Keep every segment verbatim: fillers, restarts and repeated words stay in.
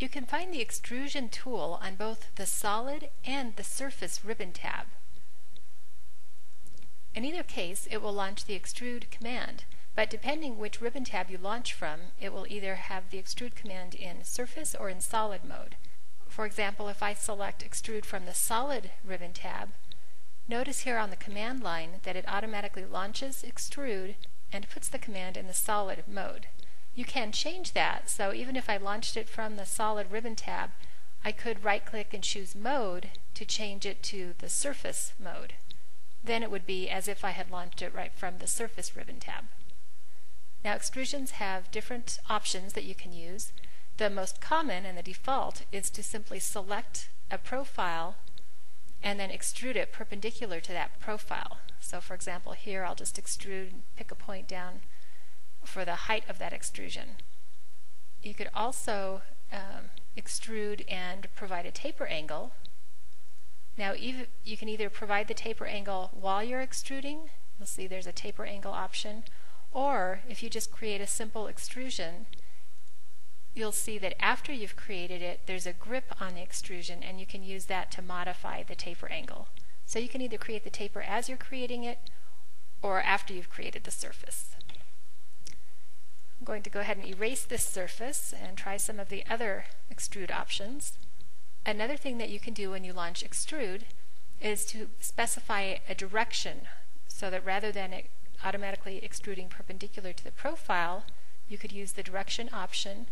You can find the extrusion tool on both the solid and the surface ribbon tab. In either case, it will launch the extrude command, but depending which ribbon tab you launch from, it will either have the extrude command in surface or in solid mode. For example, if I select extrude from the solid ribbon tab, notice here on the command line that it automatically launches extrude and puts the command in the solid mode. You can change that, so even if I launched it from the solid ribbon tab, I could right-click and choose mode to change it to the surface mode. Then it would be as if I had launched it right from the surface ribbon tab. Now, extrusions have different options that you can use. The most common and the default is to simply select a profile and then extrude it perpendicular to that profile. So for example, here I'll just extrude, pick a point down for the height of that extrusion. You could also um, extrude and provide a taper angle. Now ev you can either provide the taper angle while you're extruding, you'll see there's a taper angle option, or if you just create a simple extrusion, you'll see that after you've created it, there's a grip on the extrusion and you can use that to modify the taper angle. So you can either create the taper as you're creating it or after you've created the surface. I'm going to go ahead and erase this surface and try some of the other extrude options. Another thing that you can do when you launch extrude is to specify a direction, so that rather than it automatically extruding perpendicular to the profile, you could use the direction option.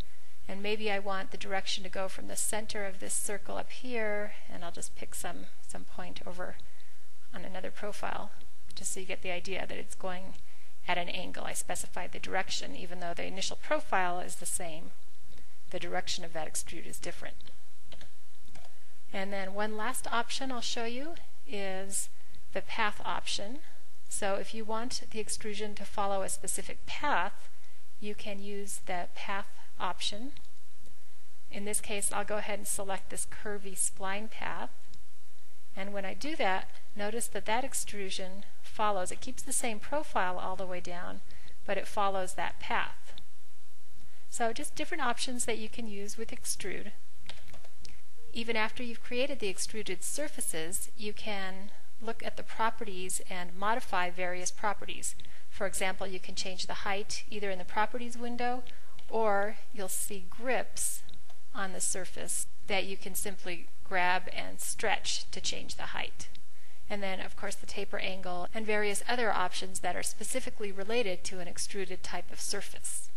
And maybe I want the direction to go from the center of this circle up here, and I'll just pick some, some point over on another profile, just so you get the idea that it's going at an angle. I specified the direction, even though the initial profile is the same, the direction of that extrude is different. And then one last option I'll show you is the path option. So if you want the extrusion to follow a specific path, you can use the path option. In this case, I'll go ahead and select this curvy spline path. And when I do that, notice that that extrusion follows. It keeps the same profile all the way down, but it follows that path. So just different options that you can use with extrude. Even after you've created the extruded surfaces, you can look at the properties and modify various properties. For example, you can change the height either in the properties window, or you'll see grips on the surface that you can simply grab and stretch to change the height. And then of course the taper angle and various other options that are specifically related to an extruded type of surface.